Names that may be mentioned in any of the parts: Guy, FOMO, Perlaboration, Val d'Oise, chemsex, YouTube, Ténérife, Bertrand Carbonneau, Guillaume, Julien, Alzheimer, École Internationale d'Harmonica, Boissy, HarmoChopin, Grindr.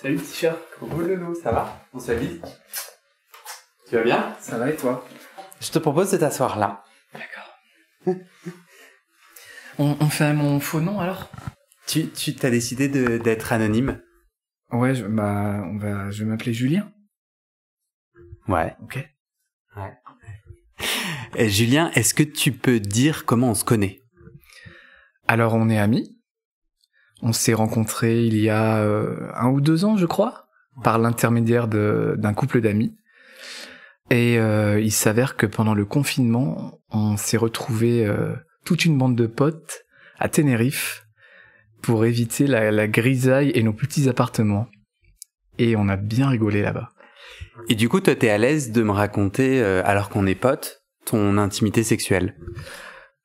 Salut petit chat, comment roule le loup, ça va? On s'habille? Tu vas bien? Ça va et toi? Je te propose de t'asseoir là. D'accord. on fait mon faux nom alors? Tu t'as décidé d'être anonyme? Ouais, je vais m'appeler Julien. Ouais. Ok. Ouais. Et Julien, est-ce que tu peux dire comment on se connaît? Alors on est amis. On s'est rencontrés il y a 1 ou 2 ans, je crois, par l'intermédiaire d'un couple d'amis. Et il s'avère que pendant le confinement, on s'est retrouvés toute une bande de potes à Ténérife pour éviter la grisaille et nos petits appartements. Et on a bien rigolé là-bas. Et du coup, toi, t'es à l'aise de me raconter, alors qu'on est potes, ton intimité sexuelle?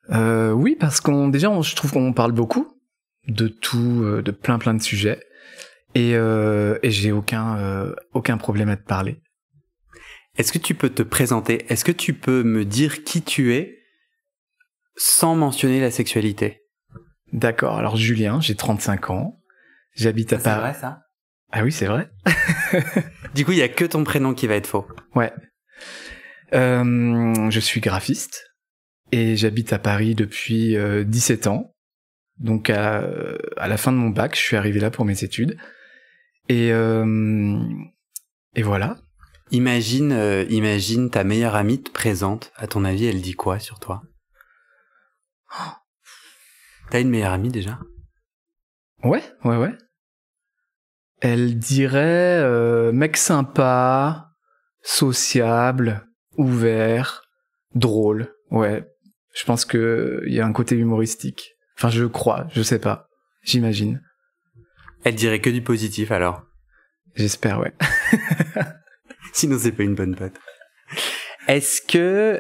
Oui, parce qu'on je trouve qu'on parle beaucoup. De tout, de plein de sujets, et j'ai aucun problème à te parler. Est-ce que tu peux te présenter? Est-ce que tu peux me dire qui tu es sans mentionner la sexualité? D'accord, alors Julien, j'ai 35 ans, j'habite à Paris. C'est vrai ça? Ah oui, c'est vrai. Du coup, il n'y a que ton prénom qui va être faux. Ouais. Je suis graphiste, et j'habite à Paris depuis 17 ans. Donc à la fin de mon bac, je suis arrivé là pour mes études. Et voilà. Imagine ta meilleure amie te présente. À ton avis, elle dit quoi sur toi? Oh. T'as une meilleure amie déjà? Ouais. Elle dirait mec sympa, sociable, ouvert, drôle. Ouais, je pense qu'il y a un côté humoristique. Enfin, je crois, je sais pas. J'imagine. Elle dirait que du positif, alors? J'espère, ouais. Sinon, c'est pas une bonne pote. Est-ce que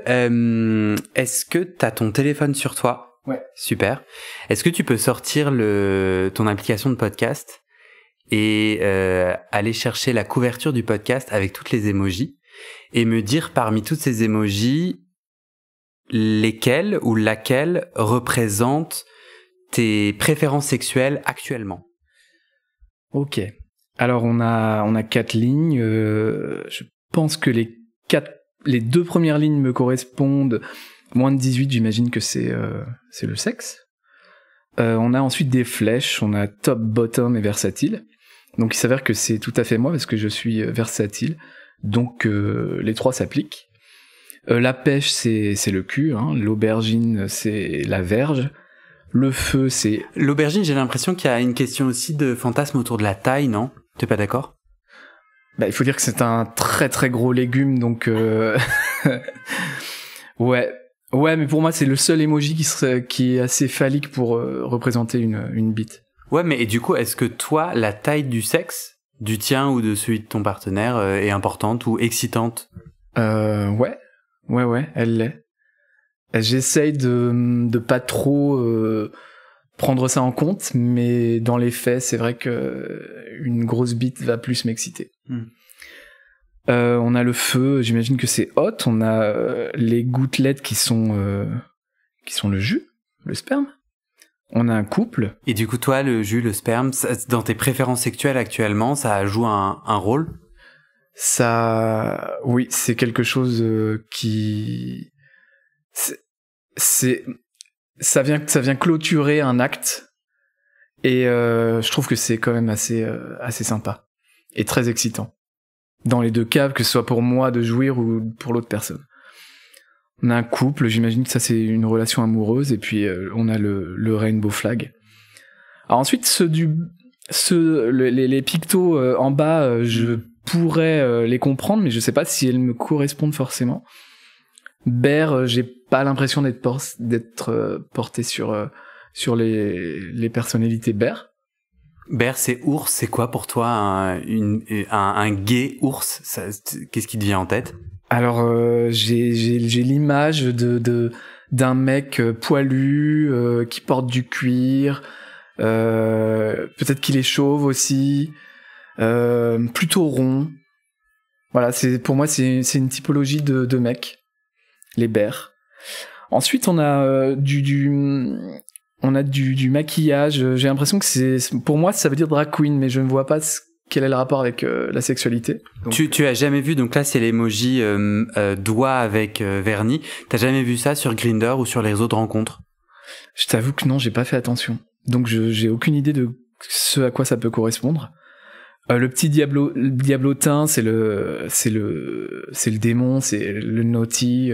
t'as ton téléphone sur toi? Ouais. Super. Est-ce que tu peux sortir ton application de podcast et aller chercher la couverture du podcast avec toutes les émojis et me dire parmi toutes ces émojis lesquelles ou laquelle représente tes préférences sexuelles actuellement? Ok. Alors on a 4 lignes. Je pense que les 2 premières lignes me correspondent. Moins de 18, j'imagine que c'est le sexe. On a ensuite des flèches. On a top, bottom et versatile. Donc il s'avère que c'est tout à fait moi parce que je suis versatile. Donc les 3 s'appliquent. La pêche, c'est le cul. Hein. L'aubergine, c'est la verge. Le feu, c'est... L'aubergine, j'ai l'impression qu'il y a une question aussi de fantasme autour de la taille, non? T'es pas d'accord? Bah, il faut dire que c'est un très très gros légume, donc... Ouais, mais pour moi, c'est le seul emoji qui est assez phallique pour représenter une bite. Ouais, mais et du coup, est-ce que toi, la taille du sexe, du tien ou de celui de ton partenaire, est importante ou excitante? Ouais, elle l'est. J'essaye de pas trop prendre ça en compte, mais dans les faits, c'est vrai que une grosse bite va plus m'exciter. On a le feu, j'imagine que c'est hot. On a les gouttelettes qui sont le jus, le sperme. On a un couple. Et du coup, toi, le jus, le sperme, ça, dans tes préférences sexuelles actuellement, ça joue un rôle? Ça, oui, c'est quelque chose qui... Ça vient clôturer un acte et je trouve que c'est quand même assez sympa et très excitant dans les 2 cas, que ce soit pour moi de jouir ou pour l'autre personne. On a un couple, j'imagine que ça c'est une relation amoureuse, et puis on a le rainbow flag. Alors ensuite les pictos en bas, je pourrais les comprendre, mais je sais pas si elles me correspondent forcément. Bert, j'ai pas l'impression d'être porté sur les personnalités Bert. Bert, c'est ours, c'est quoi pour toi un gay ours? Qu'est-ce qui te vient en tête? Alors j'ai l'image d'un mec poilu qui porte du cuir, peut-être qu'il est chauve aussi, plutôt rond. Voilà, pour moi c'est une typologie de mec. Les bères. Ensuite, on a du maquillage. J'ai l'impression que pour moi, ça veut dire drag queen, mais je ne vois pas Quel est le rapport avec la sexualité? Donc, tu as jamais vu, donc là c'est l'emoji doigt avec vernis, t'as jamais vu ça sur Grindr ou sur les réseaux de rencontres? Je t'avoue que non, j'ai pas fait attention. Donc j'ai aucune idée de ce à quoi ça peut correspondre. Le petit diablotin, c'est le démon, c'est le naughty.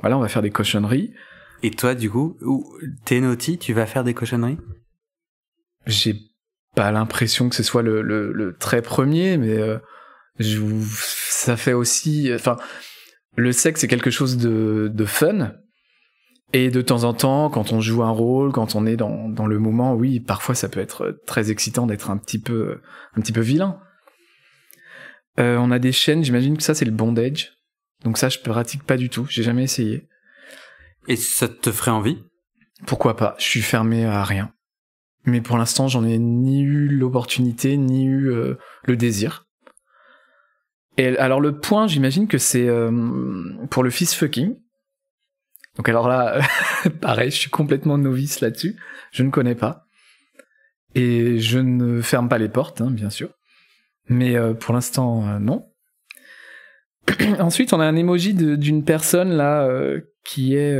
Voilà, on va faire des cochonneries. Et toi, du coup, t'es naughty, tu vas faire des cochonneries? J'ai pas l'impression que ce soit le trait premier, mais ça fait aussi... Enfin, le sexe, c'est quelque chose de fun. Et de temps en temps, quand on joue un rôle, quand on est dans le moment, oui, parfois ça peut être très excitant d'être un petit peu vilain. On a des chaînes, j'imagine que ça c'est le bondage. Donc ça je pratique pas du tout, j'ai jamais essayé. Et ça te ferait envie? Pourquoi pas, je suis fermé à rien. Mais pour l'instant j'en ai ni eu l'opportunité, ni eu le désir. Et alors le point, j'imagine que c'est pour le fist fucking. Donc alors là, pareil, je suis complètement novice là-dessus. Je ne connais pas. Et je ne ferme pas les portes, hein, bien sûr. Mais pour l'instant, non. Ensuite, on a un emoji d'une personne là qui est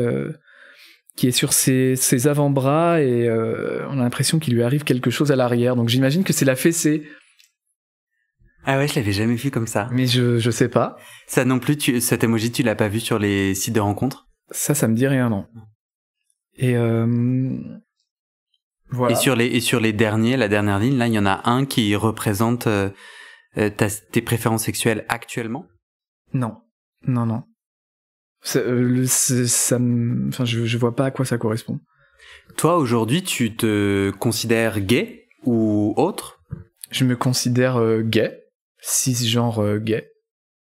sur ses avant-bras et on a l'impression qu'il lui arrive quelque chose à l'arrière. Donc j'imagine que c'est la fessée. Ah ouais, je l'avais jamais vu comme ça. Mais je sais pas. Ça non plus, cet emoji, tu l'as pas vu sur les sites de rencontres? Ça me dit rien, non. Et voilà. Et sur les derniers, la dernière ligne, là, il y en a un qui représente tes préférences sexuelles actuellement? Non, non, non. Enfin, je vois pas à quoi ça correspond. Toi, aujourd'hui, tu te considères gay ou autre? Je me considère gay, cisgenre gay.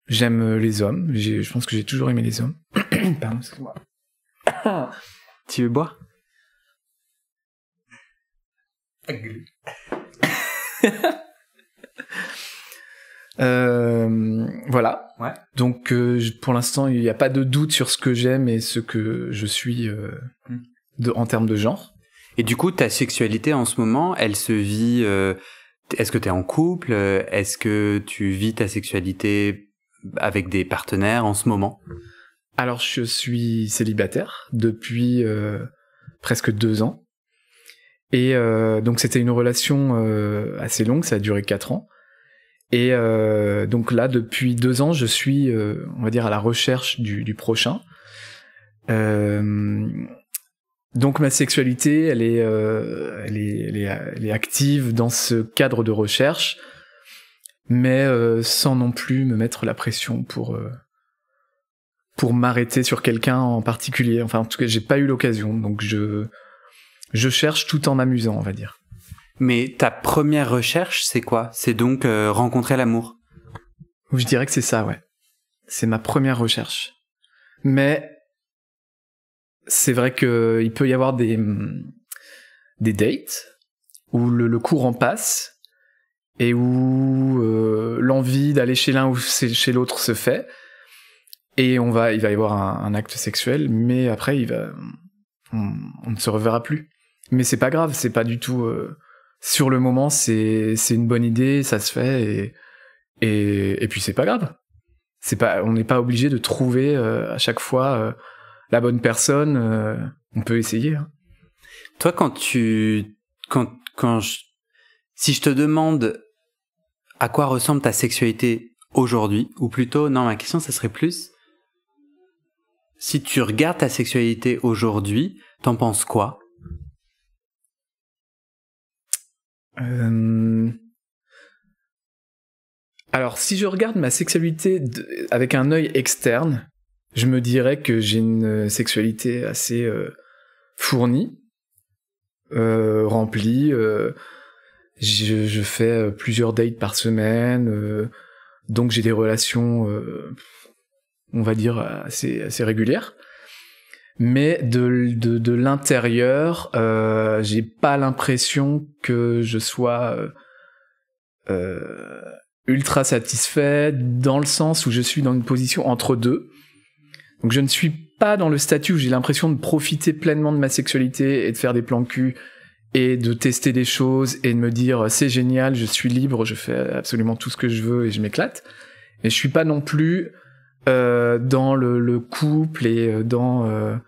J'aime les hommes, je pense que j'ai toujours aimé les hommes. Pardon, excuse-moi. Tu veux boire? Voilà. Ouais. Donc pour l'instant, il n'y a pas de doute sur ce que j'aime et ce que je suis en termes de genre. Et du coup, ta sexualité en ce moment, elle se vit... Est-ce que tu es en couple? Est-ce que tu vis ta sexualité avec des partenaires en ce moment? Alors, je suis célibataire depuis presque 2 ans. Et donc, c'était une relation assez longue, ça a duré 4 ans. Et donc là, depuis 2 ans, je suis, on va dire, à la recherche du prochain. Donc, ma sexualité, elle est active dans ce cadre de recherche, mais sans non plus me mettre la pression pour m'arrêter sur quelqu'un en particulier. Enfin, en tout cas, j'ai pas eu l'occasion, donc je cherche tout en m'amusant, on va dire. Mais ta première recherche, c'est quoi? C'est donc rencontrer l'amour? Je dirais que c'est ça, ouais. C'est ma première recherche. Mais c'est vrai qu'il peut y avoir des dates où le courant passe et où l'envie d'aller chez l'un ou chez l'autre se fait. Et il va y avoir un acte sexuel, mais après, on ne se reverra plus. Mais c'est pas grave, c'est pas du tout... sur le moment, c'est une bonne idée, ça se fait, et puis c'est pas grave. On n'est pas obligé de trouver à chaque fois la bonne personne, on peut essayer. Hein. Toi, si je te demande à quoi ressemble ta sexualité aujourd'hui, ou plutôt, non, ma question, ça serait plus... Si tu regardes ta sexualité aujourd'hui, t'en penses quoi? Alors, si je regarde ma sexualité avec un œil externe, je me dirais que j'ai une sexualité assez fournie, remplie. Je fais plusieurs dates par semaine, donc j'ai des relations, on va dire, assez régulières. Mais de l'intérieur, j'ai pas l'impression que je sois ultra satisfait, dans le sens où je suis dans une position entre deux. Donc je ne suis pas dans le statut où j'ai l'impression de profiter pleinement de ma sexualité et de faire des plans cul et de tester des choses et de me dire c'est génial, je suis libre, je fais absolument tout ce que je veux et je m'éclate. Mais je suis pas non plus dans le couple et dans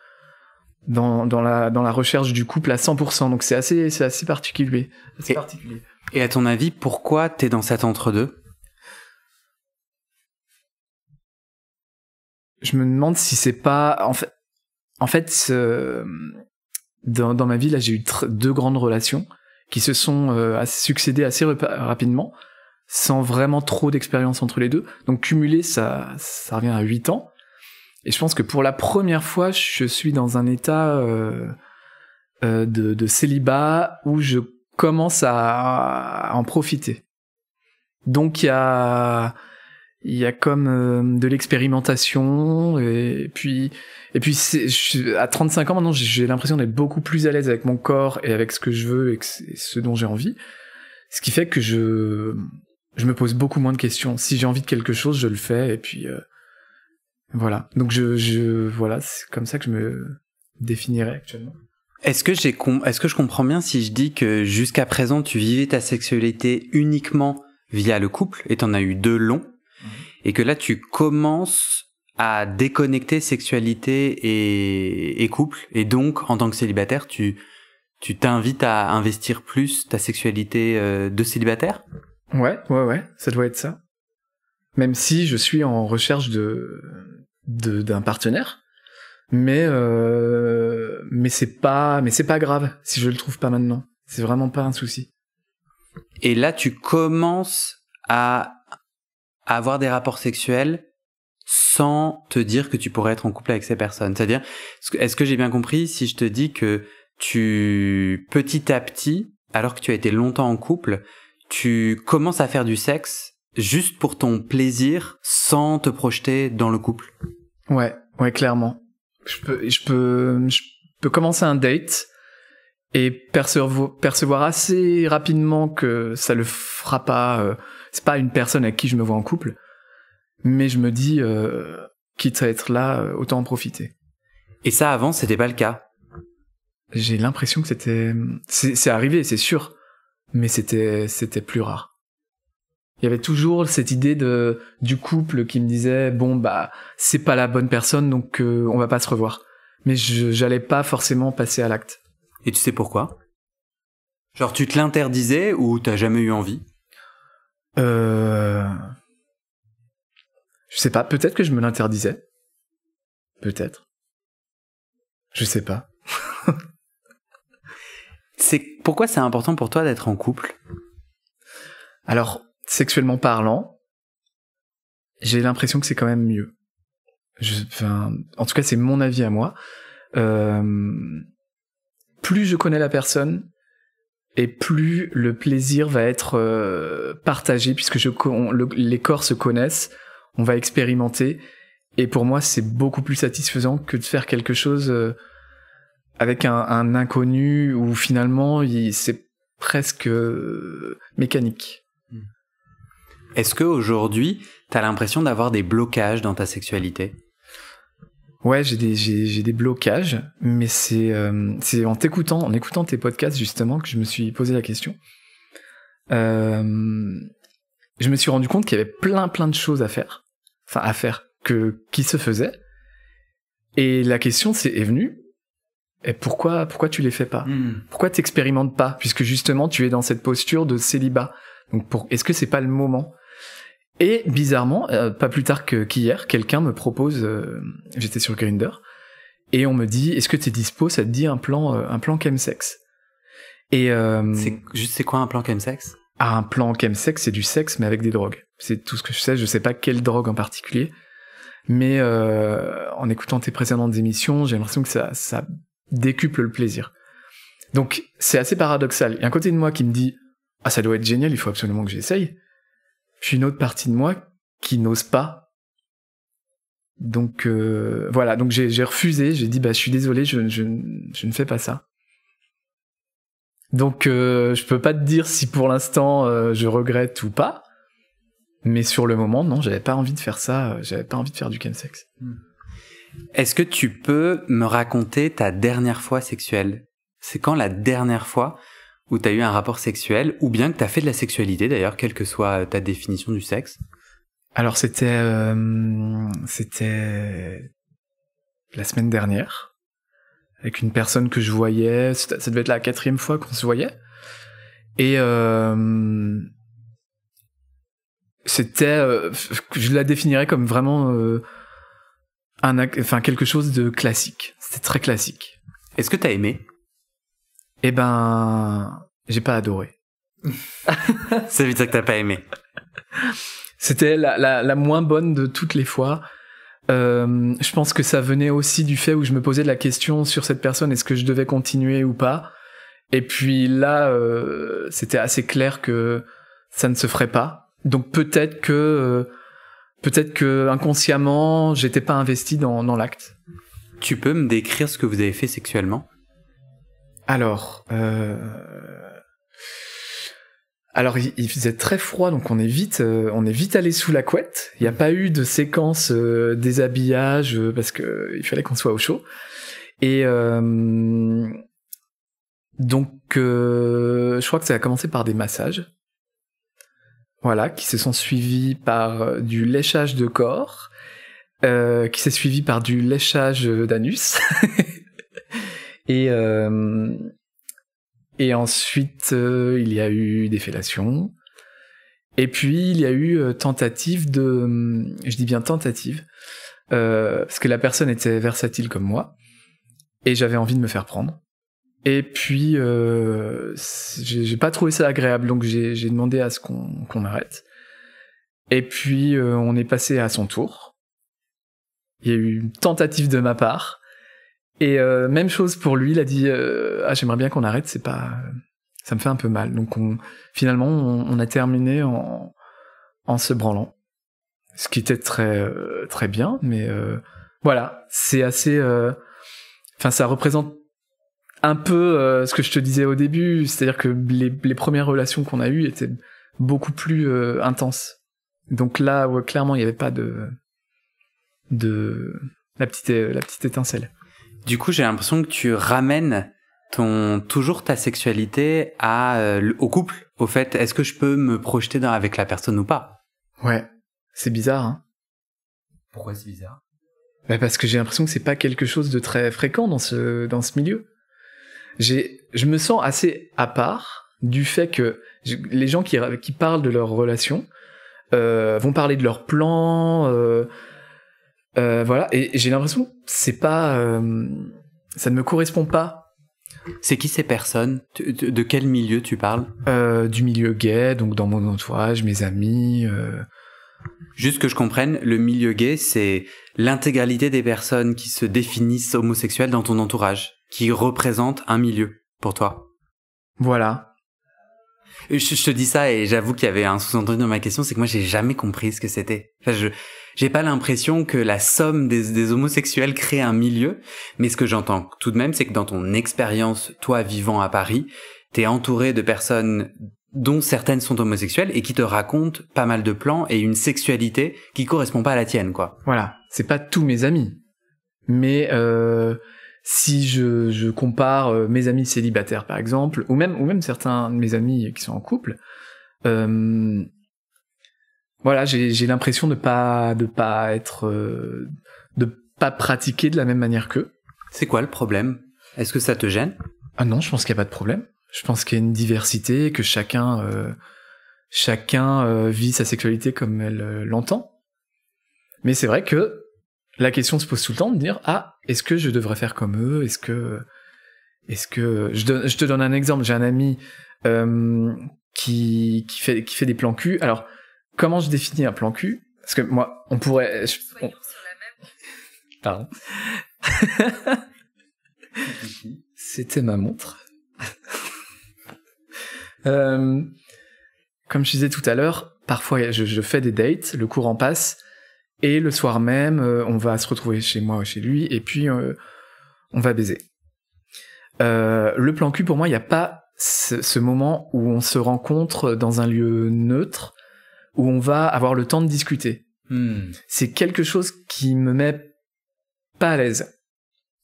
la recherche du couple à 100%. Donc c'est assez particulier. Et à ton avis, pourquoi t'es dans cet entre-deux? Je me demande si c'est pas... En fait dans ma vie, là, j'ai eu deux grandes relations qui se sont succédées assez rapidement, sans vraiment trop d'expérience entre les deux. Donc cumulé, ça revient à 8 ans. Et je pense que pour la première fois, je suis dans un état de célibat où je commence à en profiter. Donc il y a comme de l'expérimentation, et puis à 35 ans maintenant, j'ai l'impression d'être beaucoup plus à l'aise avec mon corps et avec ce que je veux et ce dont j'ai envie, ce qui fait que je me pose beaucoup moins de questions. Si j'ai envie de quelque chose, je le fais, et puis voilà. Donc voilà, c'est comme ça que je me définirais actuellement. Est-ce que je comprends bien si je dis que jusqu'à présent tu vivais ta sexualité uniquement via le couple, et t'en as eu deux longs, et que là tu commences à déconnecter sexualité et couple, et donc en tant que célibataire tu t'invites à investir plus ta sexualité de célibataire? Ouais, ça doit être ça. Même si je suis en recherche d'un partenaire, mais c'est pas grave si je le trouve pas maintenant. C'est vraiment pas un souci. Et là tu commences à avoir des rapports sexuels sans te dire que tu pourrais être en couple avec ces personnes. C'est-à-dire, est-ce que j'ai bien compris si je te dis que tu, petit à petit, alors que tu as été longtemps en couple, tu commences à faire du sexe juste pour ton plaisir, sans te projeter dans le couple? Ouais, clairement. Je peux commencer un date et percevoir assez rapidement que ça le fera pas. C'est pas une personne avec qui je me vois en couple, mais je me dis, quitte à être là, autant en profiter. Et ça, avant, c'était pas le cas? J'ai l'impression que c'était... C'est arrivé, c'est sûr, mais c'était plus rare. Il y avait toujours cette idée du couple qui me disait, bon, bah, c'est pas la bonne personne, donc on va pas se revoir. Mais j'allais pas forcément passer à l'acte. Et tu sais pourquoi? Genre, tu te l'interdisais ou t'as jamais eu envie? Je sais pas, peut-être que je me l'interdisais. Peut-être. Je sais pas. Pourquoi c'est important pour toi d'être en couple? Alors, sexuellement parlant, j'ai l'impression que c'est quand même mieux. En tout cas, c'est mon avis à moi. Plus je connais la personne, et plus le plaisir va être partagé, puisque les corps se connaissent, on va expérimenter, et pour moi c'est beaucoup plus satisfaisant que de faire quelque chose avec un inconnu, où finalement c'est presque mécanique. Est-ce qu'aujourd'hui t'as l'impression d'avoir des blocages dans ta sexualité? Ouais, j'ai des blocages, mais c'est en écoutant tes podcasts justement que je me suis posé la question. Je me suis rendu compte qu'il y avait plein de choses qui se faisaient. Et la question est venue, et pourquoi tu les fais pas? Pourquoi t'expérimentes pas? Puisque justement tu es dans cette posture de célibat. Donc est-ce que c'est pas le moment? Et bizarrement, pas plus tard qu'hier, quelqu'un me propose, j'étais sur Grindr, et on me dit, est-ce que t'es dispo, ça te dit un plan chemsex? Et c'est quoi un plan chemsex? Ah, un plan chemsex, c'est du sexe mais avec des drogues. C'est tout ce que je sais. Je sais pas quelle drogue en particulier, mais en écoutant tes précédentes émissions, j'ai l'impression que ça décuple le plaisir. Donc c'est assez paradoxal. Il y a un côté de moi qui me dit, ah ça doit être génial, il faut absolument que j'essaye. Puis une autre partie de moi qui n'ose pas. Donc voilà, donc j'ai refusé, j'ai dit bah je suis désolé, je ne fais pas ça. Donc je peux pas te dire si pour l'instant je regrette ou pas, mais sur le moment non, j'avais pas envie de faire ça, j'avais pas envie de faire du chemsex. Est-ce que tu peux me raconter ta dernière fois sexuelle? C'est quand la dernière fois où tu as eu un rapport sexuel, ou bien que tu as fait de la sexualité d'ailleurs, quelle que soit ta définition du sexe? Alors c'était la semaine dernière, avec une personne que je voyais, ça devait être la 4e fois qu'on se voyait, et c'était, je la définirais comme vraiment quelque chose de classique, c'était très classique. Est-ce que t'as aimé? Eh ben, j'ai pas adoré. Ça veut dire que t'as pas aimé. C'était la moins bonne de toutes les fois. Je pense que ça venait aussi du fait où je me posais de la question sur cette personne, est-ce que je devais continuer ou pas? Et puis là, c'était assez clair que ça ne se ferait pas. Donc peut-être que inconsciemment, j'étais pas investi dans l'acte. Tu peux me décrire ce que vous avez fait sexuellement? Alors, il faisait très froid, donc on est vite allé sous la couette. Il n'y a pas eu de séquence déshabillage parce que il fallait qu'on soit au chaud. Et je crois que ça a commencé par des massages, voilà, qui se sont suivis par du léchage de corps, qui s'est suivi par du léchage d'anus. Et ensuite, il y a eu des fellations. Et puis, il y a eu tentative de... Je dis bien tentative, parce que la personne était versatile comme moi, et j'avais envie de me faire prendre. Et puis, j'ai pas trouvé ça agréable, donc j'ai demandé à ce qu'on arrête. Et puis, on est passé à son tour. Il y a eu une tentative de ma part. Et même chose pour lui, il a dit ah, j'aimerais bien qu'on arrête, c'est pas, ça me fait un peu mal. Donc finalement on a terminé en se branlant, ce qui était très très bien, mais voilà, c'est assez, enfin ça représente un peu ce que je te disais au début, c'est-à-dire que les premières relations qu'on a eues étaient beaucoup plus intenses. Donc là, ouais, clairement, il n'y avait pas de la petite étincelle. Du coup, j'ai l'impression que tu ramènes toujours ta sexualité au couple, au fait. Est-ce que je peux me projeter avec la personne ou pas? Ouais, c'est bizarre, hein. Pourquoi c'est bizarre? Bah parce que j'ai l'impression que c'est pas quelque chose de très fréquent dans ce milieu. Je me sens assez à part du fait que les gens qui parlent de leurs relations vont parler de leurs plans... voilà, et j'ai l'impression que c'est pas... ça ne me correspond pas. C'est qui ces personnes? De quel milieu tu parles? Du milieu gay, donc dans mon entourage, mes amis... Juste que je comprenne, le milieu gay, c'est l'intégralité des personnes qui se définissent homosexuelles dans ton entourage, qui représentent un milieu, pour toi. Voilà. Je te dis ça et j'avoue qu'il y avait un sous-entendu dans ma question, c'est que moi j'ai jamais compris ce que c'était. Enfin, j'ai pas l'impression que la somme des homosexuels crée un milieu, mais ce que j'entends tout de même, c'est que dans ton expérience, toi vivant à Paris, t'es entouré de personnes dont certaines sont homosexuelles et qui te racontent pas mal de plans et une sexualité qui correspond pas à la tienne, quoi. Voilà, c'est pas tous mes amis, mais si je compare mes amis célibataires par exemple, ou même certains de mes amis qui sont en couple, voilà, j'ai l'impression de pas être, de pas pratiquer de la même manière qu'eux. C'est quoi le problème? Est-ce que ça te gêne? Ah non, je pense qu'il n'y a pas de problème. Je pense qu'il y a une diversité, que chacun vit sa sexualité comme elle l'entend. Mais c'est vrai que la question se pose tout le temps de dire, ah, est-ce que je devrais faire comme eux? Est-ce que je te donne un exemple. J'ai un ami qui fait des plans cul. Alors, comment je définis un plan cul? Parce que moi, on pourrait... Pardon. C'était ma montre. Comme je disais tout à l'heure, parfois je fais des dates, le cours en passe, et le soir même, on va se retrouver chez moi ou chez lui, et puis on va baiser. Le plan cul, pour moi, il n'y a pas ce moment où on se rencontre dans un lieu neutre, où on va avoir le temps de discuter. Hmm. C'est quelque chose qui me met pas à l'aise.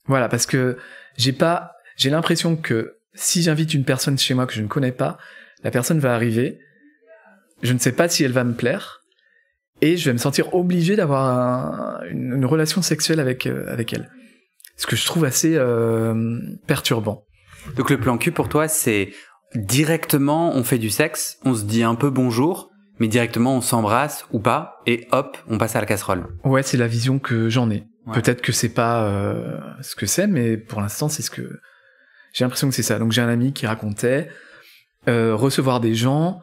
Voilà, parce que j'ai l'impression que si j'invite une personne chez moi que je ne connais pas, la personne va arriver, je ne sais pas si elle va me plaire, et je vais me sentir obligé d'avoir une relation sexuelle avec elle. Ce que je trouve assez perturbant. Donc le plan cul pour toi, c'est directement on fait du sexe, on se dit un peu bonjour, mais directement on s'embrasse ou pas, et hop, on passe à la casserole. Ouais, c'est la vision que j'en ai. Ouais. Peut-être que c'est pas ce que c'est, mais pour l'instant, c'est ce que... J'ai l'impression que c'est ça. Donc j'ai un ami qui racontait recevoir des gens,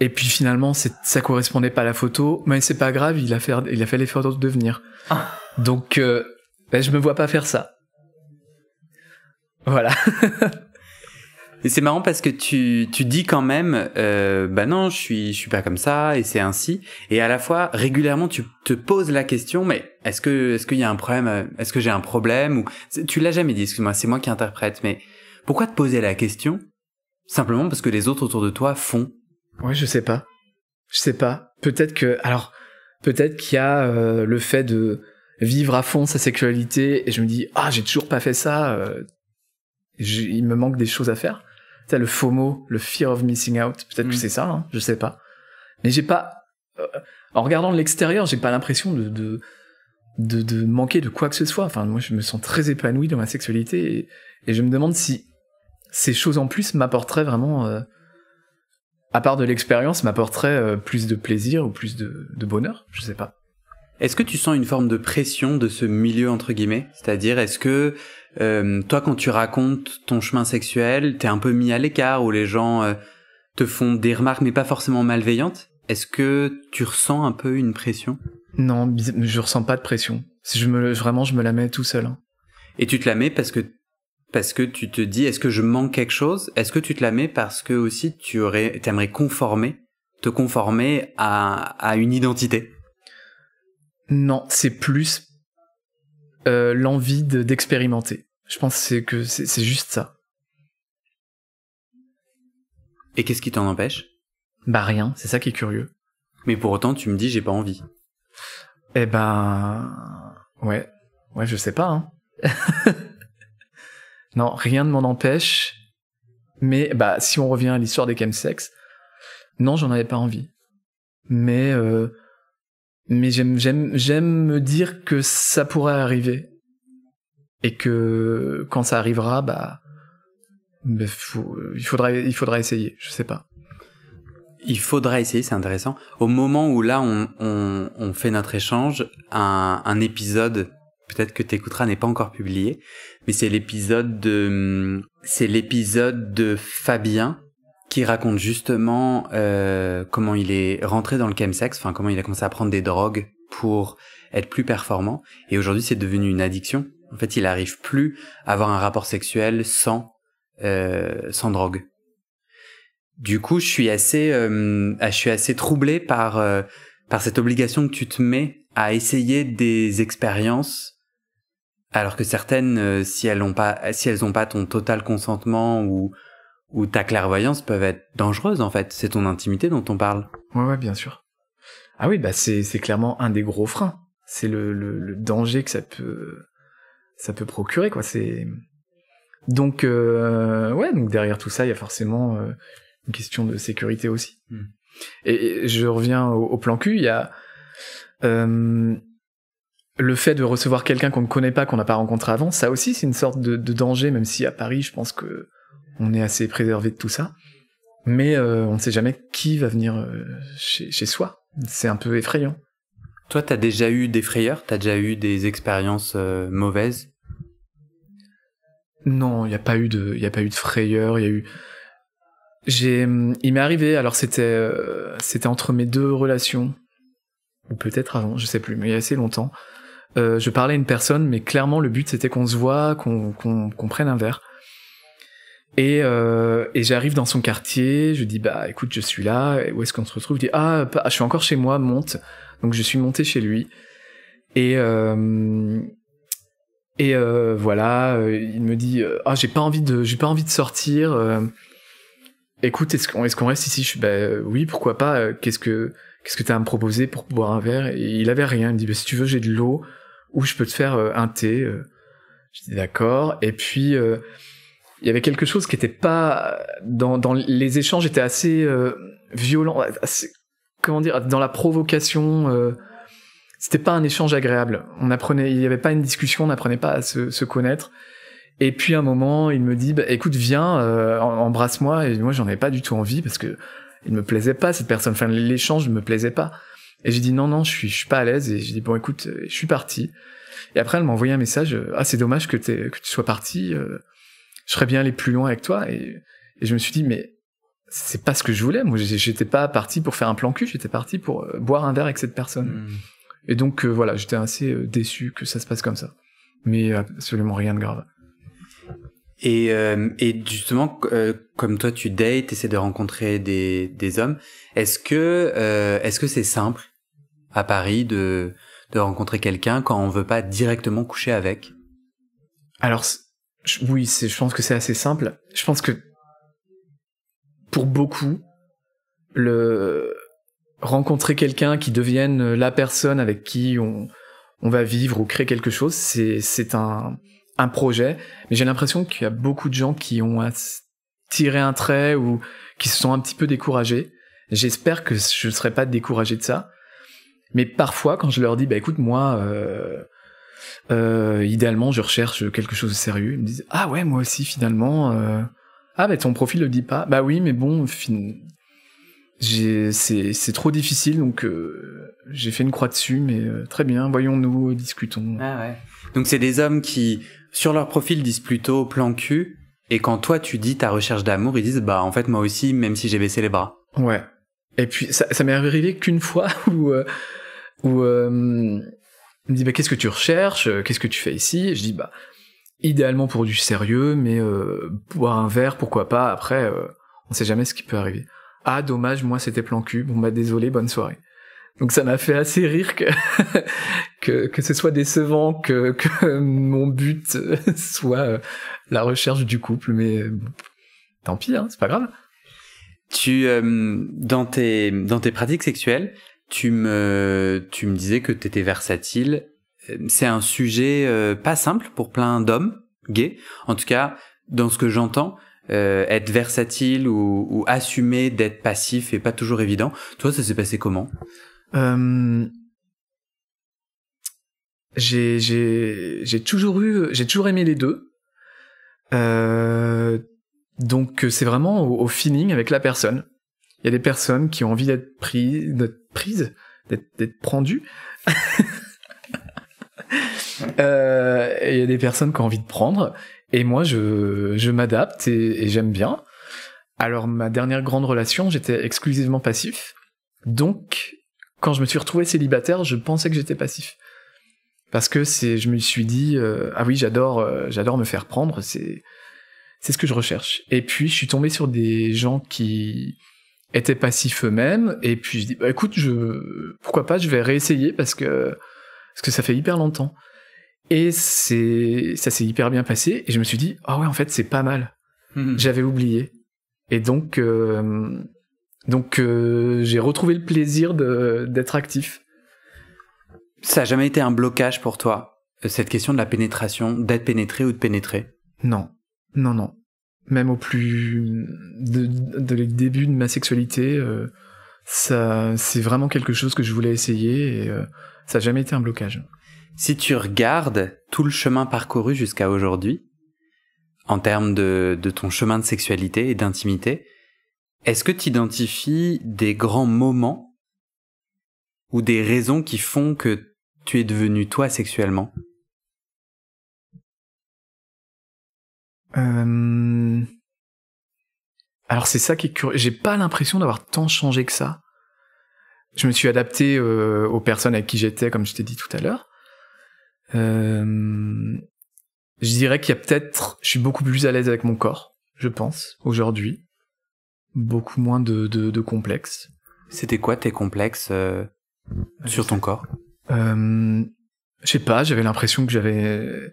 et puis finalement, ça correspondait pas à la photo, mais c'est pas grave, il a fait l'effort de venir. Ah. Donc ben, je me vois pas faire ça. Voilà. Et c'est marrant parce que tu dis quand même bah non, je suis pas comme ça et c'est ainsi, et à la fois régulièrement tu te poses la question, mais est-ce qu'il y a un problème, est-ce que j'ai un problème, ou tu l'as jamais dit, excuse-moi, c'est moi qui interprète, mais pourquoi te poser la question? Simplement parce que les autres autour de toi font. Ouais, je sais pas. Peut-être qu'il y a le fait de vivre à fond sa sexualité et je me dis ah, j'ai toujours pas fait ça, il me manque des choses à faire. T'as le FOMO, le fear of missing out, peut-être que c'est ça, hein, je sais pas. Mais j'ai pas, en regardant de l'extérieur, j'ai pas l'impression de manquer de quoi que ce soit. Enfin, moi, je me sens très épanoui dans ma sexualité et je me demande si ces choses en plus m'apporteraient vraiment, à part de l'expérience, m'apporteraient plus de plaisir ou plus de bonheur, je sais pas. Est-ce que tu sens une forme de pression de ce milieu entre guillemets? C'est-à-dire, est-ce que toi, quand tu racontes ton chemin sexuel, t'es un peu mis à l'écart, où les gens te font des remarques, mais pas forcément malveillantes? Est-ce que tu ressens un peu une pression? Non, je ressens pas de pression. Vraiment, je me la mets tout seul. Et tu te la mets parce que tu te dis, est-ce que je manque quelque chose? Est-ce que tu te la mets parce que aussi t'aimerais te conformer à une identité? Non, c'est plus l'envie d'expérimenter. Je pense que c'est juste ça. Et qu'est-ce qui t'en empêche? Bah rien, c'est ça qui est curieux. Mais pour autant, tu me dis j'ai pas envie. Eh ben... Ouais, je sais pas. Non, rien ne m'en empêche. Mais bah si on revient à l'histoire des chemsex, non, j'en avais pas envie. Mais j'aime me dire que ça pourrait arriver. Et que quand ça arrivera, bah il faudra essayer, je sais pas. Il faudra essayer, c'est intéressant. Au moment où là on fait notre échange, un épisode, peut-être que t'écouteras, n'est pas encore publié, mais c'est l'épisode de Fabien, qui raconte justement comment il est rentré dans le chemsex, enfin comment il a commencé à prendre des drogues pour être plus performant. Et aujourd'hui, c'est devenu une addiction. En fait, il n'arrive plus à avoir un rapport sexuel sans drogue. Du coup, je suis assez troublé par cette obligation que tu te mets à essayer des expériences, alors que certaines, si elles n'ont pas ton total consentement ou ta clairvoyance, peuvent être dangereuses, en fait. C'est ton intimité dont on parle. Ouais, bien sûr. Ah oui, bah c'est clairement un des gros freins. C'est le danger que ça peut procurer, quoi. C'est... Donc, donc derrière tout ça, il y a forcément une question de sécurité aussi. Et je reviens au plan cul, il y a le fait de recevoir quelqu'un qu'on ne connaît pas, qu'on n'a pas rencontré avant, ça aussi, c'est une sorte de danger, même si à Paris, je pense que on est assez préservé de tout ça, mais on ne sait jamais qui va venir chez soi. C'est un peu effrayant. Toi, t'as déjà eu des frayeurs? T'as déjà eu des expériences mauvaises? Non, il n'y a pas eu de frayeur. Il m'est arrivé, alors c'était entre mes deux relations, ou peut-être avant, je sais plus, mais il y a assez longtemps, je parlais à une personne, mais clairement le but c'était qu'on se voit, qu'on prenne un verre. Et j'arrive dans son quartier, je dis bah écoute, je suis là, où est-ce qu'on se retrouve? Je dis ah, je suis encore chez moi, monte. Donc je suis monté chez lui et voilà, il me dit ah, j'ai pas envie de sortir. Écoute, est-ce qu'on reste ici? Je suis bah oui, pourquoi pas, qu'est-ce que t'as à me proposer pour boire un verre? Et il avait rien, il me dit bah, si tu veux, j'ai de l'eau ou je peux te faire un thé. Je dis d'accord. Et puis il y avait quelque chose qui était pas dans, les échanges étaient assez violents, assez, comment dire, dans la provocation. C'était pas un échange agréable. On apprenait, il y avait pas une discussion, on n'apprenait pas à se connaître. Et puis à un moment, il me dit, bah, écoute, viens, embrasse-moi. Et moi, j'en avais pas du tout envie parce que il me plaisait pas cette personne. Enfin, l'échange ne me plaisait pas. Et j'ai dit non, je suis pas à l'aise. Et j'ai dit bon, écoute, je suis parti. Et après, elle m'a envoyé un message. Ah, c'est dommage que tu sois parti. Je serais bien allé plus loin avec toi. Et je me suis dit mais c'est pas ce que je voulais. Moi, j'étais pas parti pour faire un plan cul. J'étais parti pour boire un verre avec cette personne. Et donc voilà, j'étais assez déçu que ça se passe comme ça. Mais absolument rien de grave. Et justement, comme toi tu dates, t'essaies de rencontrer des hommes, est-ce que c'est simple à Paris de rencontrer quelqu'un quand on veut pas directement coucher avec? Alors oui, je pense que c'est assez simple. Je pense que pour beaucoup, rencontrer quelqu'un qui devienne la personne avec qui on va vivre ou créer quelque chose, c'est un projet, mais j'ai l'impression qu'il y a beaucoup de gens qui ont tiré un trait ou qui se sont un petit peu découragés. J'espère que je ne serai pas découragé de ça. Mais parfois, quand je leur dis, bah écoute, moi, idéalement, je recherche quelque chose de sérieux, ils me disent, ah ouais, moi aussi, finalement, ah bah ton profil le dit pas. Bah oui, mais bon, c'est trop difficile, donc j'ai fait une croix dessus, mais très bien, voyons-nous, discutons. Ah ouais. Donc c'est des hommes qui, sur leur profil, disent plutôt plan cul, et quand toi tu dis ta recherche d'amour, ils disent bah en fait moi aussi, même si j'ai baissé les bras. Ouais. Et puis ça m'est arrivé qu'une fois où on me dit bah qu'est-ce que tu recherches, qu'est-ce que tu fais ici, et je dis bah idéalement pour du sérieux, mais boire un verre, pourquoi pas, après on sait jamais ce qui peut arriver. Ah dommage, moi c'était plan cul, bon bah désolé, bonne soirée. Donc ça m'a fait assez rire que ce soit décevant, que mon but soit la recherche du couple, mais bon, tant pis, hein, c'est pas grave. Dans tes pratiques sexuelles, tu me disais que t'étais versatile. C'est un sujet pas simple pour plein d'hommes gays. En tout cas, dans ce que j'entends, être versatile ou assumer d'être passif est pas toujours évident. Toi, ça s'est passé comment ? J'ai toujours aimé les deux. Donc c'est vraiment au feeling avec la personne. Il y a des personnes qui ont envie d'être prises, d'être prendues. Et il y a des personnes qui ont envie de prendre. Et moi je m'adapte et j'aime bien. Alors ma dernière grande relation, j'étais exclusivement passif. Donc quand je me suis retrouvé célibataire, je pensais que j'étais passif. Parce que je me suis dit, ah oui, j'adore me faire prendre, c'est ce que je recherche. Et puis, je suis tombé sur des gens qui étaient passifs eux-mêmes, et puis je dis, bah écoute, pourquoi pas, je vais réessayer, parce que ça fait hyper longtemps. Et ça s'est hyper bien passé, et je me suis dit, ah ouais, en fait, c'est pas mal. J'avais oublié. Et donc, j'ai retrouvé le plaisir d'être actif. Ça n'a jamais été un blocage pour toi, cette question de la pénétration, d'être pénétré ou de pénétrer? Non. Même au plus les débuts de ma sexualité, c'est vraiment quelque chose que je voulais essayer et ça n'a jamais été un blocage. Si tu regardes tout le chemin parcouru jusqu'à aujourd'hui, en termes de ton chemin de sexualité et d'intimité, est-ce que tu identifies des grands moments ou des raisons qui font que tu es devenu toi sexuellement? Alors c'est ça qui est curieux. J'ai pas l'impression d'avoir tant changé que ça. Je me suis adapté aux personnes avec qui j'étais, comme je t'ai dit tout à l'heure. Je dirais qu'il y a peut-être... Je suis beaucoup plus à l'aise avec mon corps, je pense, aujourd'hui. Beaucoup moins de complexes. C'était quoi tes complexes sur ton corps? Je sais pas, j'avais l'impression que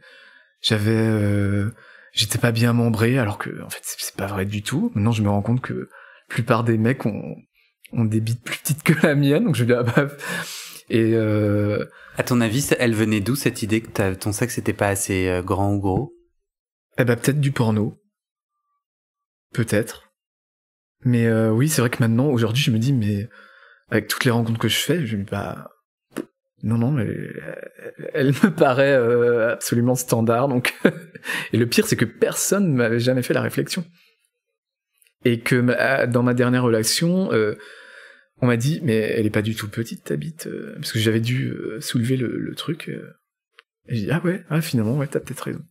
j'étais pas bien membré, alors que en fait c'est pas vrai du tout. Maintenant je me rends compte que la plupart des mecs ont des bites plus petites que la mienne, donc je dis ah bah. Et à ton avis, elle venait d'où cette idée que ton sexe était pas assez grand ou gros? Eh bah peut-être du porno. Peut-être. Mais oui, c'est vrai que maintenant, aujourd'hui, je me dis, mais avec toutes les rencontres que je fais, je me dis, bah, non, elle me paraît absolument standard. Donc, et le pire, c'est que personne ne m'avait jamais fait la réflexion. Et que dans ma dernière relation, on m'a dit, mais elle est pas du tout petite, ta bite, parce que j'avais dû soulever le truc. Et j'ai dit, ah ouais, ah, finalement, ouais, t'as peut-être raison.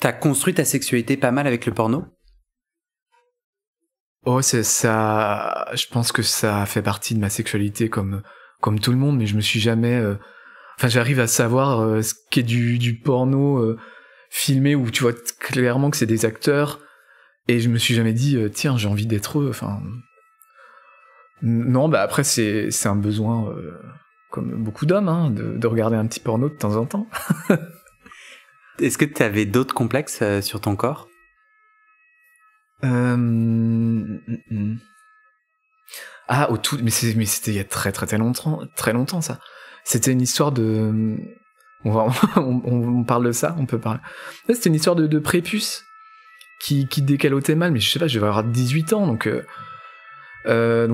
T'as construit ta sexualité pas mal avec le porno? Oh, c'est ça. Je pense que ça fait partie de ma sexualité comme tout le monde, mais je me suis jamais. Enfin, j'arrive à savoir ce qu'est du porno filmé où tu vois clairement que c'est des acteurs, et je me suis jamais dit tiens, j'ai envie d'être eux. Enfin, non, bah après c'est un besoin comme beaucoup d'hommes hein, de regarder un petit porno de temps en temps. Est-ce que tu avais d'autres complexes sur ton corps? Ah, au tout, mais c'était il y a très longtemps, ça. C'était une histoire de. On parle de ça, on peut parler. Là, c'était une histoire de prépuce qui décalotait mal, mais je sais pas, je vais avoir 18 ans, donc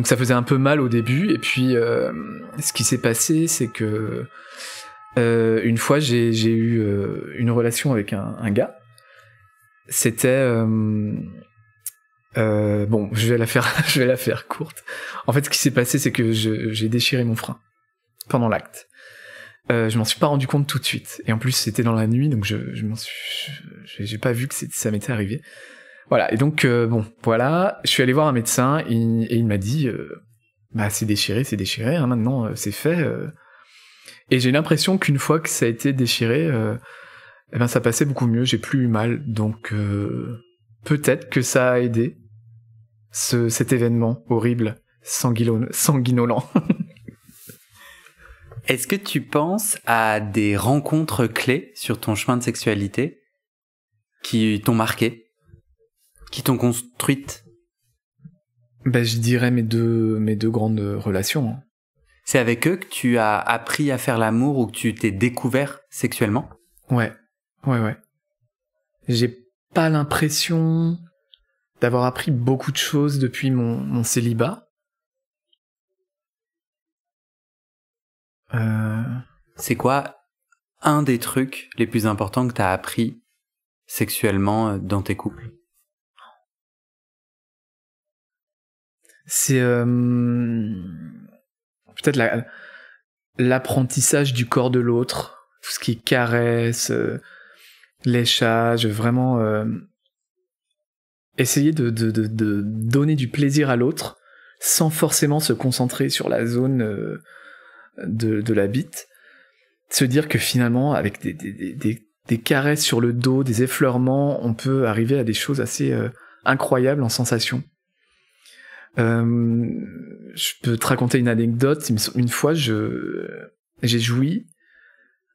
ça faisait un peu mal au début. Et puis ce qui s'est passé, c'est que une fois j'ai eu une relation avec un gars. C'était bon, je vais la faire courte. En fait, ce qui s'est passé, c'est que j'ai déchiré mon frein pendant l'acte. Je m'en suis pas rendu compte tout de suite. Et en plus, c'était dans la nuit, donc j'ai pas vu que ça m'était arrivé. Voilà. Et donc bon, voilà. Je suis allé voir un médecin et il m'a dit, bah c'est déchiré. Hein, maintenant, c'est fait. Et j'ai l'impression qu'une fois que ça a été déchiré, eh ben, ça passait beaucoup mieux. J'ai plus eu mal, donc peut-être que ça a aidé. Cet événement horrible, sanguinolent. Est-ce que tu penses à des rencontres clés sur ton chemin de sexualité qui t'ont marqué, qui t'ont construite? Ben, je dirais mes deux grandes relations. Hein. C'est avec eux que tu as appris à faire l'amour ou que tu t'es découvert sexuellement? Ouais. J'ai pas l'impression d'avoir appris beaucoup de choses depuis mon célibat. C'est quoi un des trucs les plus importants que t'as appris sexuellement dans tes couples? C'est peut-être l'apprentissage du corps de l'autre. Tout ce qui caresse, léchage, vraiment essayer de donner du plaisir à l'autre sans forcément se concentrer sur la zone de la bite. Se dire que finalement, avec des caresses sur le dos, des effleurements, on peut arriver à des choses assez incroyables en sensation. Je peux te raconter une anecdote. Une fois, j'ai joui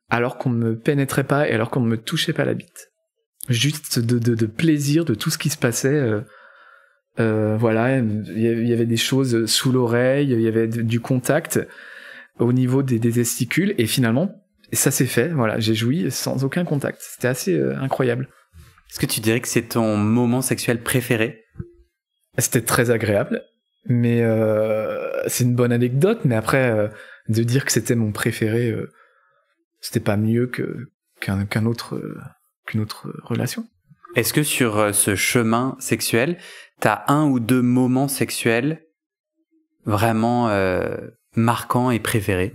alors qu'on ne me pénétrait pas et alors qu'on ne me touchait pas la bite. Juste de plaisir de tout ce qui se passait. Voilà, il y avait des choses sous l'oreille, il y avait du contact au niveau des testicules, et finalement, ça s'est fait. Voilà, j'ai joui sans aucun contact. C'était assez incroyable. Est-ce que tu dirais que c'est ton moment sexuel préféré? C'était très agréable, mais c'est une bonne anecdote, mais après, de dire que c'était mon préféré... c'était pas mieux qu'une autre relation. Est-ce que sur ce chemin sexuel, t'as un ou deux moments sexuels vraiment marquants et préférés?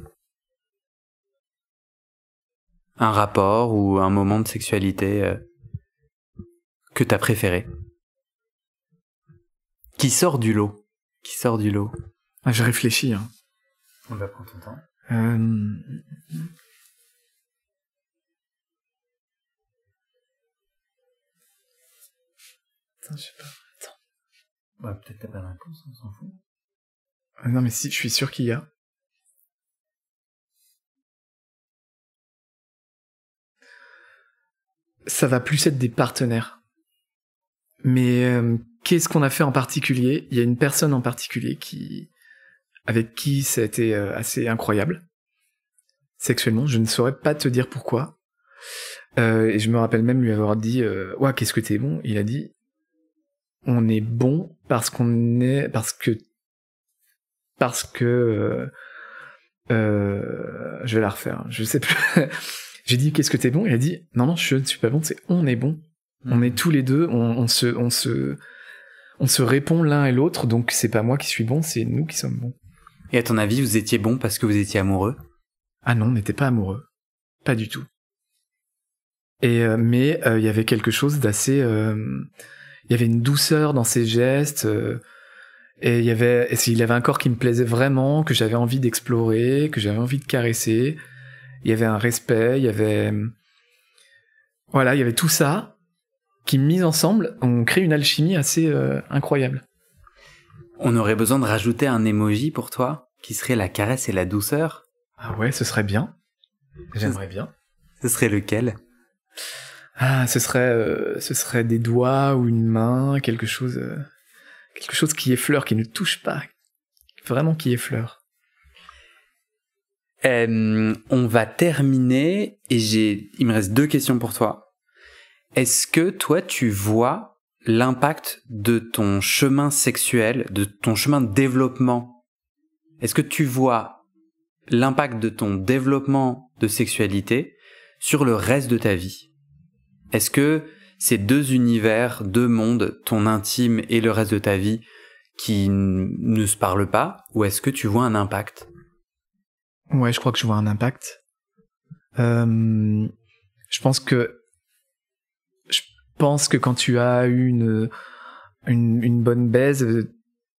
Un rapport ou un moment de sexualité que t'as préféré? Qui sort du lot? Ah, je réfléchis. Hein. On va prendre ton temps. Je sais pas. Attends. Ouais, peut-être t'as pas la réponse, on s'en fout. Non, mais si, je suis sûr qu'il y a. Ça va plus être des partenaires. Mais qu'est-ce qu'on a fait en particulier? Il y a une personne en particulier avec qui ça a été assez incroyable. Sexuellement, je ne saurais pas te dire pourquoi. Et je me rappelle même lui avoir dit « Ouah, qu'est-ce que t'es bon ?» Il a dit on est bon parce qu'on est parce que je vais la refaire, je sais plus. J'ai dit qu'est-ce que t'es bon, il a dit non non je ne suis pas bon, c'est on est bon. Mmh. On est tous les deux, on se répond l'un et l'autre, donc c'est pas moi qui suis bon, c'est nous qui sommes bons. Et à ton avis, vous étiez bon parce que vous étiez amoureux? Ah non, on n'était pas amoureux, pas du tout. Et mais il y avait quelque chose d'assez, il y avait une douceur dans ses gestes, et il avait un corps qui me plaisait vraiment, que j'avais envie d'explorer, que j'avais envie de caresser. Il y avait un respect, il y avait, voilà, il y avait tout ça qui, mis ensemble, on crée une alchimie assez incroyable. On aurait besoin de rajouter un emoji pour toi, qui serait la caresse et la douceur. Ah ouais, ce serait bien. J'aimerais bien. Ce serait lequel? Ah, ce serait des doigts ou une main, quelque chose qui effleure, qui ne touche pas, vraiment qui effleure. On va terminer et il me reste 2 questions pour toi. Est-ce que toi tu vois l'impact de ton chemin sexuel, de ton chemin de développement? Est-ce que tu vois l'impact de ton développement de sexualité sur le reste de ta vie? Est-ce que ces 2 univers, 2 mondes, ton intime et le reste de ta vie, qui ne se parlent pas, ou est-ce que tu vois un impact? Ouais, je crois que je vois un impact. Je pense que quand tu as eu une bonne baise,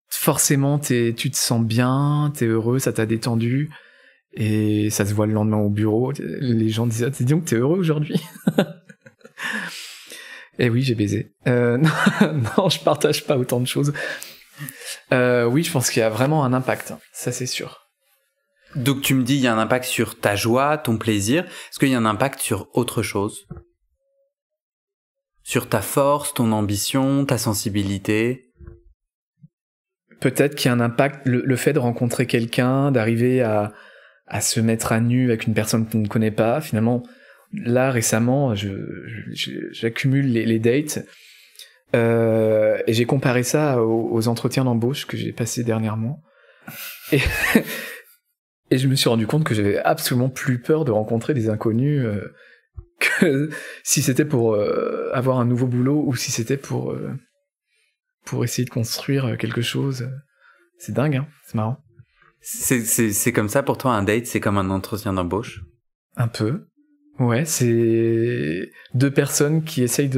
forcément tu te sens bien, t'es heureux, ça t'a détendu. Et ça se voit le lendemain au bureau, les gens disent « Ah, dis donc, t'es heureux aujourd'hui ?» Et oui, j'ai baisé. Non, je partage pas autant de choses. Oui, je pense qu'il y a vraiment un impact, ça c'est sûr. Donc tu me dis il y a un impact sur ta joie, ton plaisir. Est-ce qu'il y a un impact sur autre chose? Sur ta force, ton ambition, ta sensibilité? Peut-être qu'il y a un impact, le fait de rencontrer quelqu'un, d'arriver à se mettre à nu avec une personne qu'on ne connaît pas. Finalement, là, récemment, j'accumule les dates et j'ai comparé ça aux entretiens d'embauche que j'ai passés dernièrement. Et je me suis rendu compte que j'avais absolument plus peur de rencontrer des inconnus que si c'était pour avoir un nouveau boulot ou si c'était pour essayer de construire quelque chose. C'est dingue, hein, c'est marrant. C'est comme ça pour toi un date, c'est comme un entretien d'embauche? Un peu. Ouais, c'est 2 personnes qui essayent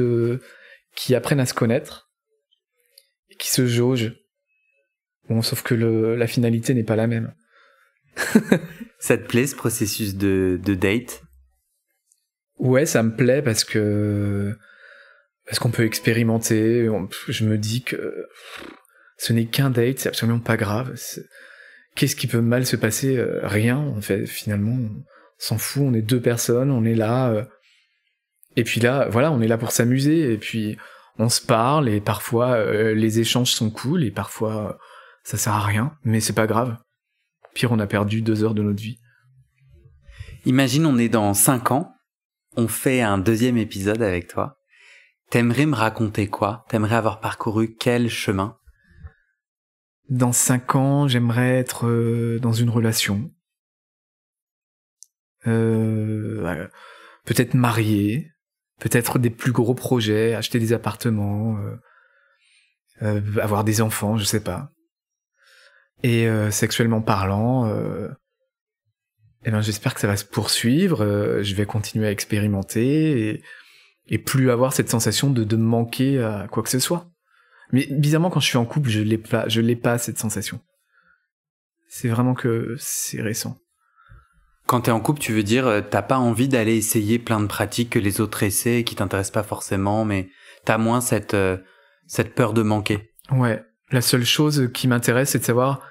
qui apprennent à se connaître, et qui se jaugent. Bon, sauf que la finalité n'est pas la même. Ça te plaît ce processus de date? Ouais, ça me plaît parce qu'on peut expérimenter. Je me dis que ce n'est qu'un date, c'est absolument pas grave. Qu'est-ce qui peut mal se passer? Rien, en fait, finalement, on s'en fout, on est 2 personnes, on est là, et puis là, voilà, on est là pour s'amuser, et puis on se parle, et parfois, les échanges sont cool, et parfois, ça sert à rien, mais c'est pas grave. Pire, on a perdu 2 heures de notre vie. Imagine, on est dans 5 ans, on fait un 2e épisode avec toi. T'aimerais me raconter quoi? T'aimerais avoir parcouru quel chemin? Dans 5 ans, j'aimerais être dans une relation. Peut-être marié, peut-être des plus gros projets, acheter des appartements, avoir des enfants, je sais pas. Et sexuellement parlant, eh ben j'espère que ça va se poursuivre, je vais continuer à expérimenter et plus avoir cette sensation de manquer à quoi que ce soit. Mais bizarrement, quand je suis en couple, je l'ai pas cette sensation. C'est vraiment que c'est récent. Quand t'es en couple, tu veux dire, t'as pas envie d'aller essayer plein de pratiques que les autres essaient, qui t'intéressent pas forcément, mais t'as moins cette peur de manquer. Ouais. La seule chose qui m'intéresse, c'est de savoir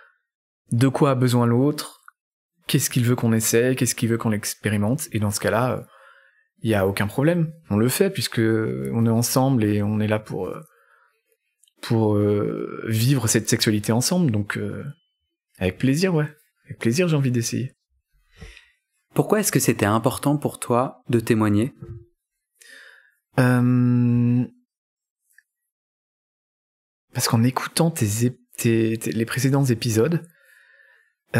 de quoi a besoin l'autre, qu'est-ce qu'il veut qu'on essaie, qu'est-ce qu'il veut qu'on expérimente, et dans ce cas-là, il y a aucun problème. On le fait, puisque on est ensemble et on est là pour vivre cette sexualité ensemble, donc avec plaisir, ouais. Avec plaisir, j'ai envie d'essayer. Pourquoi est-ce que c'était important pour toi de témoigner? Parce qu'en écoutant les précédents épisodes, il y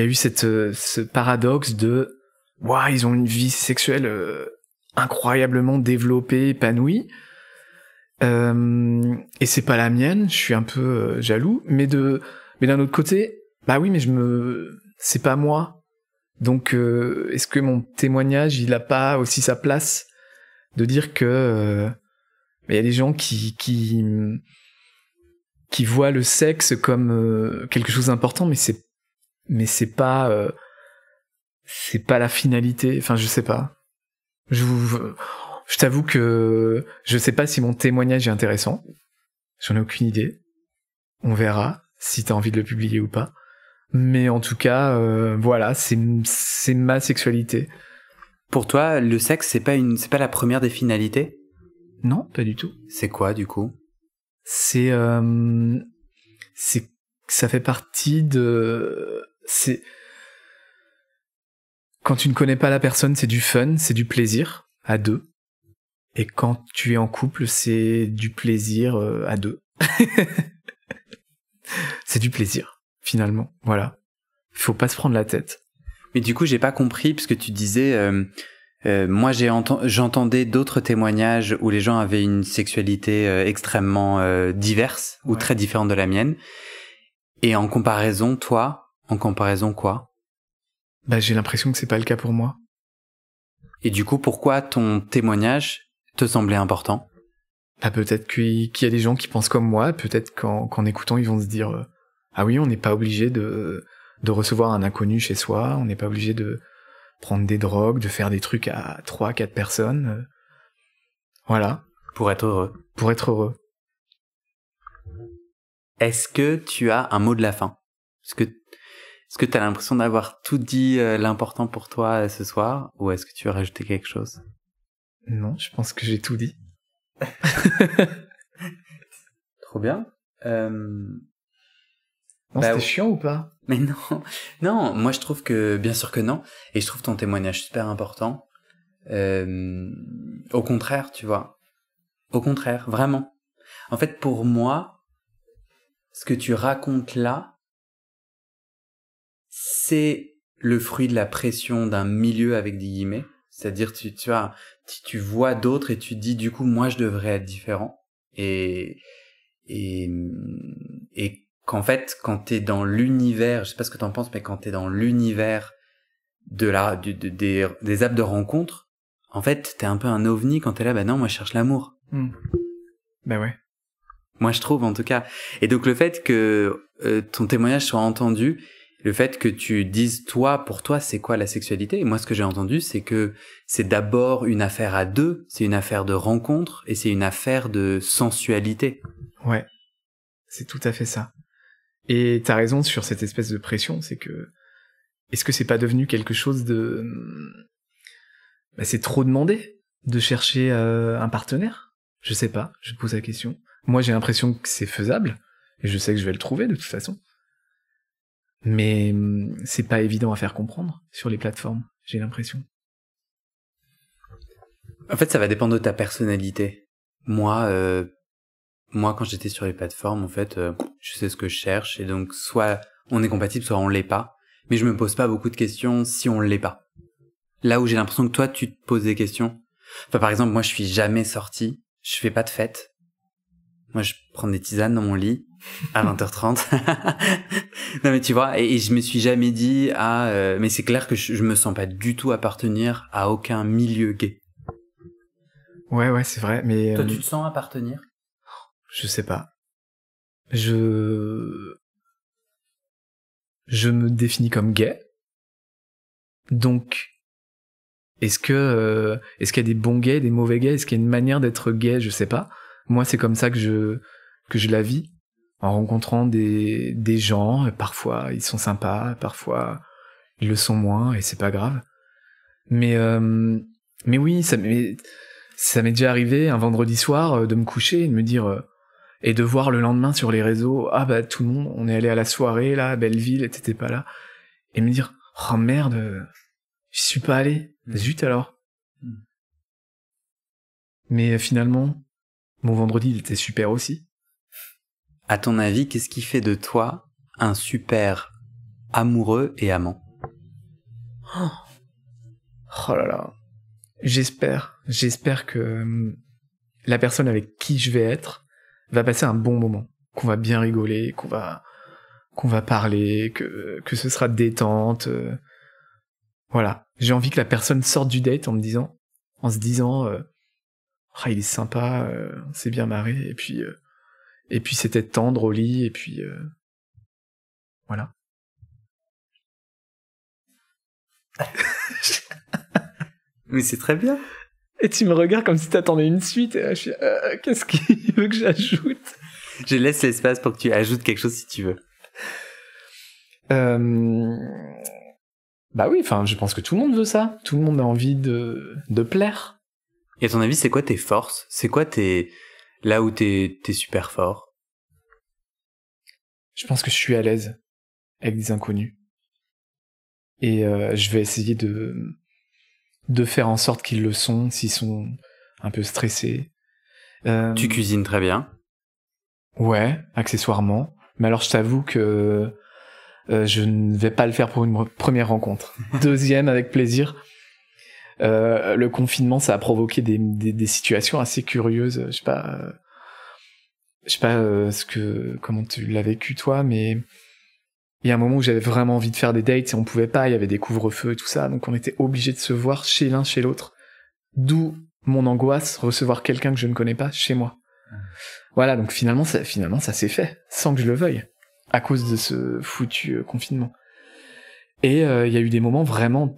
a eu ce paradoxe de « Waouh, ils ont une vie sexuelle incroyablement développée, épanouie. Et c'est pas la mienne, je suis un peu jaloux. Mais d'un autre côté, bah oui, mais c'est pas moi. Donc, est-ce que mon témoignage, il a pas aussi sa place de dire que il y a des gens qui voient le sexe comme quelque chose d'important, c'est pas la finalité. Enfin, je sais pas. Je t'avoue que je sais pas si mon témoignage est intéressant. J'en ai aucune idée. On verra si t'as envie de le publier ou pas. Mais en tout cas, voilà, c'est ma sexualité. Pour toi, le sexe, c'est pas la première des finalités? Non, pas du tout. C'est quoi, du coup? Ça fait partie de... Quand tu ne connais pas la personne, c'est du fun, c'est du plaisir à deux. Et quand tu es en couple, c'est du plaisir à deux. C'est du plaisir, finalement. Voilà. Faut pas se prendre la tête. Mais du coup, j'ai pas compris, parce que tu disais... moi, j'entendais d'autres témoignages où les gens avaient une sexualité extrêmement diverse ou très différente de la mienne. Et en comparaison, toi, en comparaison quoi? Bah, j'ai l'impression que c'est pas le cas pour moi. Et du coup, pourquoi ton témoignage te semblait important? Bah, peut-être qu'il y a des gens qui pensent comme moi. Peut-être qu'en écoutant, ils vont se dire ah oui, on n'est pas obligé de recevoir un inconnu chez soi. On n'est pas obligé de prendre des drogues, de faire des trucs à 3-4 personnes. Voilà. Pour être heureux. Pour être heureux. Est-ce que tu as un mot de la fin? Est-ce que tu as l'impression d'avoir tout dit l'important pour toi ce soir? Ou est-ce que tu as rajouté quelque chose? Non, je pense que j'ai tout dit. Trop bien. Non, bah, c'était chiant ou pas? Mais non, non, moi je trouve que, bien sûr que non, et je trouve ton témoignage super important, au contraire, tu vois, au contraire, vraiment. En fait, pour moi, ce que tu racontes là, c'est le fruit de la pression d'un milieu avec des guillemets, c'est-à-dire tu vois d'autres et tu te dis, du coup, moi je devrais être différent, et qu'en fait, quand t'es dans l'univers, je sais pas ce que t'en penses, mais quand t'es dans l'univers des apps de rencontre, en fait, t'es un peu un ovni quand t'es là, bah non, moi je cherche l'amour. Mmh. Ben ouais. Moi je trouve, en tout cas. Et donc le fait que ton témoignage soit entendu, le fait que tu dises, toi, pour toi, c'est quoi la sexualité? Et moi, ce que j'ai entendu, c'est que c'est d'abord une affaire à deux, c'est une affaire de rencontre, et c'est une affaire de sensualité. Ouais. C'est tout à fait ça. Et t'as raison sur cette espèce de pression, c'est que... Est-ce que c'est pas devenu quelque chose de... Bah, c'est trop demandé de chercher un partenaire? Je sais pas, je pose la question. Moi, j'ai l'impression que c'est faisable, et je sais que je vais le trouver, de toute façon. Mais c'est pas évident à faire comprendre sur les plateformes, j'ai l'impression. En fait, ça va dépendre de ta personnalité. Moi, quand j'étais sur les plateformes, en fait, je sais ce que je cherche. Et donc, soit on est compatible, soit on l'est pas. Mais je me pose pas beaucoup de questions si on l'est pas. Là où j'ai l'impression que toi, tu te poses des questions. Enfin, par exemple, moi, je suis jamais sorti. Je fais pas de fête. Moi, je prends des tisanes dans mon lit à 20h30. Non, mais tu vois, et je me suis jamais dit, ah, mais c'est clair que je me sens pas du tout appartenir à aucun milieu gay. Ouais, c'est vrai, mais... Toi, tu te sens appartenir? Je sais pas. Je me définis comme gay. Donc, est-ce qu'il y a des bons gays, des mauvais gays? Est-ce qu'il y a une manière d'être gay? Je sais pas. Moi, c'est comme ça que je la vis. En rencontrant des gens, parfois ils sont sympas, parfois ils le sont moins, et c'est pas grave. Mais oui, ça m'est déjà arrivé un vendredi soir de me coucher et de me dire... et de voir le lendemain sur les réseaux, ah bah tout le monde, on est allé à la soirée là, à Belleville, et t'étais pas là. Et me dire, oh merde, je suis pas allé. Zut alors. Mais finalement, mon vendredi il était super aussi. À ton avis, qu'est-ce qui fait de toi un super amoureux et amant? Oh là là. J'espère que la personne avec qui je vais être va passer un bon moment, qu'on va bien rigoler, qu'on va parler, que ce sera détente. Voilà. J'ai envie que la personne sorte du date en se disant oh, il est sympa, on s'est bien marré, et puis c'était tendre au lit, et puis voilà. Mais c'est très bien. Et tu me regardes comme si t'attendais une suite, et là, je suis qu'est-ce qu'il veut que j'ajoute? Je laisse l'espace pour que tu ajoutes quelque chose si tu veux. Bah oui, enfin, je pense que tout le monde veut ça. Tout le monde a envie de plaire. Et à ton avis, c'est quoi tes forces? C'est quoi là où t'es super fort? Je pense que je suis à l'aise avec des inconnus. Et je vais essayer de faire en sorte qu'ils le sont, s'ils sont un peu stressés. Tu cuisines très bien. Ouais, accessoirement. Mais alors, je t'avoue que je ne vais pas le faire pour une première rencontre. Deuxième, avec plaisir. Le confinement, ça a provoqué des situations assez curieuses. Je sais pas comment tu l'as vécu, toi, mais il y a un moment où j'avais vraiment envie de faire des dates et on pouvait pas, il y avait des couvre-feux et tout ça, donc on était obligés de se voir chez l'un, chez l'autre. D'où mon angoisse, recevoir quelqu'un que je ne connais pas chez moi. Voilà, donc finalement ça s'est fait, sans que je le veuille, à cause de ce foutu confinement. Et il y a eu des moments vraiment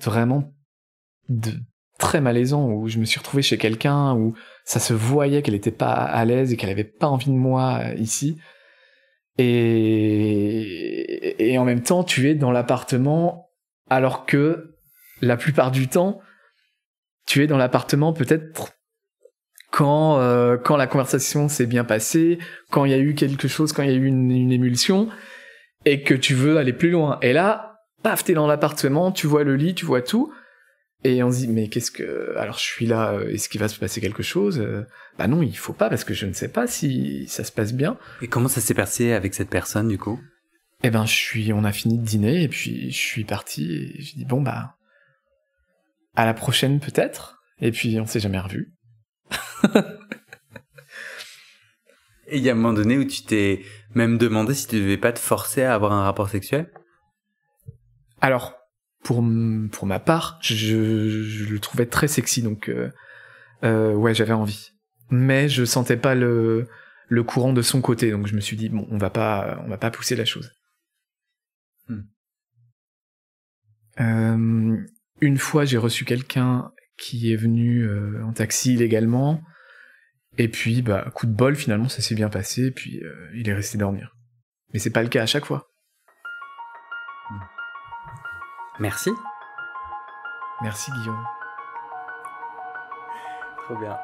très malaisants, où je me suis retrouvé chez quelqu'un, où ça se voyait qu'elle était pas à l'aise et qu'elle avait pas envie de moi ici. Et en même temps, tu es dans l'appartement, alors que la plupart du temps, tu es dans l'appartement peut-être quand la conversation s'est bien passée, quand il y a eu quelque chose, quand il y a eu une émulsion, et que tu veux aller plus loin. Et là, paf, t'es dans l'appartement, tu vois le lit, tu vois tout, et on se dit, mais alors je suis là, est-ce qu'il va se passer quelque chose? Bah non, il faut pas, parce que je ne sais pas si ça se passe bien. Et comment ça s'est passé avec cette personne, du coup? Eh ben, on a fini de dîner, et puis je suis parti, et j'ai dit, bon, bah, à la prochaine, peut-être, et puis on s'est jamais revus. Et il y a un moment donné où tu t'es même demandé si tu devais pas te forcer à avoir un rapport sexuel? Alors, pour ma part, je le trouvais très sexy, donc ouais, j'avais envie. Mais je sentais pas le courant de son côté, donc je me suis dit, bon, on va pas pousser la chose. Une fois, j'ai reçu quelqu'un qui est venu en taxi illégalement, et puis bah, coup de bol, finalement ça s'est bien passé, et puis il est resté dormir. Mais c'est pas le cas à chaque fois. Merci. Merci Guillaume. Trop bien.